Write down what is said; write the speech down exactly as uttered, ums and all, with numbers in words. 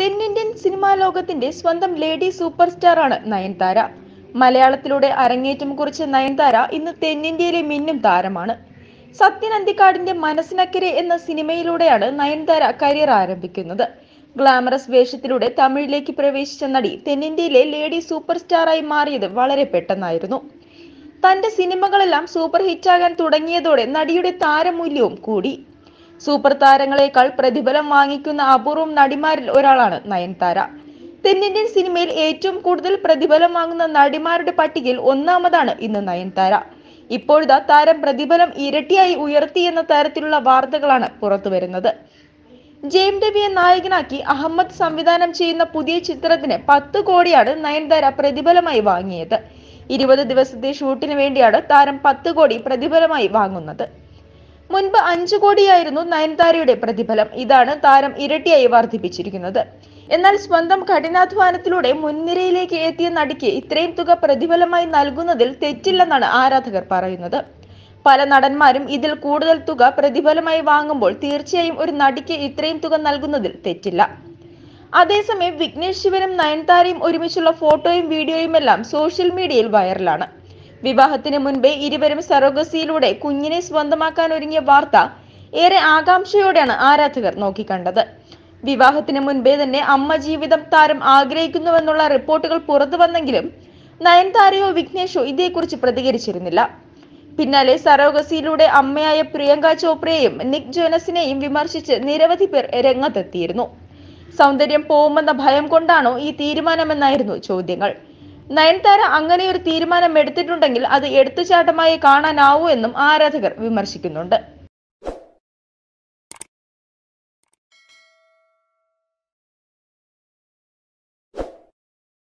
തെന്നിന്ത്യൻ സിനിമാ ലോകത്തിന്റെ സ്വന്തം ലേഡി സൂപ്പർ സ്റ്റാറാണ് നയൻതാര. മലയാളത്തിലൂടെ അരങ്ങേറ്റം കുറിച്ച നയൻതാര ഇന്ന് തെന്നിന്ത്യയിലെ മിന്നും താരമാണ്. സത്യൻ അന്തിക്കാടിന്റെ മനസ്സിനക്കരെ എന്ന സിനിമയിലൂടെയാണ് നയൻതാര കരിയർ ആരംഭിക്കുന്നത്. ഗ്ലാമറസ് വേഷത്തിലൂടെ തമിഴിലേക്ക് പ്രവേശിച്ച നടി തെന്നിന്ത്യയിലെ ലേഡി സൂപ്പർ സ്റ്റാറായി മാറിയത് വളരെ പെട്ടെന്നായിരുന്നു. തന്റെ സിനിമകളെല്ലാം സൂപ്പർ ഹിറ്റാകാൻ തുടങ്ങിയതോടെ നടിയുടെ താരമൂല്യവും കൂടി. സൂപ്പർ താരങ്ങളെക്കാൾ പ്രതിഫലം വാങ്ങിക്കുന്ന അപൂർവം നടിമാരിൽ ഒരാളാണ് നയൻതാര. തെന്നിന്ത്യൻ സിനിമയിൽ ഏറ്റവും കൂടുതൽ പ്രതിഫലം വാങ്ങുന്ന നടിമാരുടെ പട്ടികയിൽ ഒന്നാമതാണ് ഇന്ന് നയൻതാര. ഇപ്പോഴത്തെ താരം പ്രതിഫലം ഇരട്ടിയായി ഉയർത്തി എന്ന തരത്തിലുള്ള വാർത്തകളാണ് പുറത്തുവരുന്നത്. ജെയിം രവിയെ നായകനാക്കി അഹമ്മദ് സംവിധാനം ചെയ്യുന്ന പുതിയ ചിത്രത്തിന് പത്ത് കോടിയാണ് നയൻതാര പ്രതിഫലമായി വാങ്ങിയത്. ഇരുപത് ദിവസത്തെ ഷൂട്ടിന് വേണ്ടിയാണ് താരം പത്ത് കോടി പ്രതിഫലമായി വാങ്ങുന്നത്. മുൻപ് അഞ്ചു കോടിയായിരുന്നു നയൻതാരയുടെ പ്രതിഫലം. ഇതാണ് താരം ഇരട്ടിയായി വർദ്ധിപ്പിച്ചിരിക്കുന്നത്. എന്നാൽ സ്വന്തം കഠിനാധ്വാനത്തിലൂടെ മുൻനിരയിലേക്ക് എത്തിയ നടിക്ക് ഇത്രയും തുക പ്രതിഫലമായി നൽകുന്നതിൽ തെറ്റില്ലെന്നാണ് ആരാധകർ പറയുന്നത്. പല നടന്മാരും ഇതിൽ കൂടുതൽ തുക പ്രതിഫലമായി വാങ്ങുമ്പോൾ തീർച്ചയായും ഒരു നടിക്ക് ഇത്രയും തുക നൽകുന്നതിൽ തെറ്റില്ല. അതേസമയം വിഘ്നേഷ് ശിവനും നയൻതാരയും ഒരുമിച്ചുള്ള ഫോട്ടോയും വീഡിയോയും എല്ലാം സോഷ്യൽ മീഡിയയിൽ വൈറലാണ്. വിവാഹത്തിന് മുൻപേ ഇരുവരും സറോഗസിയിലൂടെ കുഞ്ഞിനെ സ്വന്തമാക്കാൻ ഒരുങ്ങിയ വാർത്ത ഏറെ ആകാംക്ഷയോടെയാണ് ആരാധകർ നോക്കിക്കണ്ടത്. വിവാഹത്തിന് മുൻപേ തന്നെ അമ്മ ജീവിതം താരം ആഗ്രഹിക്കുന്നുവെന്നുള്ള റിപ്പോർട്ടുകൾ പുറത്തു വന്നെങ്കിലും നയൻതാരയോ വിഘ്നേഷോ ഇതേക്കുറിച്ച് പ്രതികരിച്ചിരുന്നില്ല. പിന്നാലെ സറോഗസിയിലൂടെ അമ്മയായ പ്രിയങ്ക ചോപ്രയെയും നിക് ജോനസിനെയും വിമർശിച്ച് നിരവധി പേർ രംഗത്തെത്തിയിരുന്നു. സൗന്ദര്യം പോകുമെന്ന ഭയം കൊണ്ടാണോ ഈ തീരുമാനമെന്നായിരുന്നു ചോദ്യങ്ങൾ. നയൻതാര അങ്ങനെ ഒരു തീരുമാനം എടുത്തിട്ടുണ്ടെങ്കിൽ അത് എടുത്തുചാട്ടമായി കാണാനാവൂ എന്നും ആരാധകർ വിമർശിക്കുന്നുണ്ട്.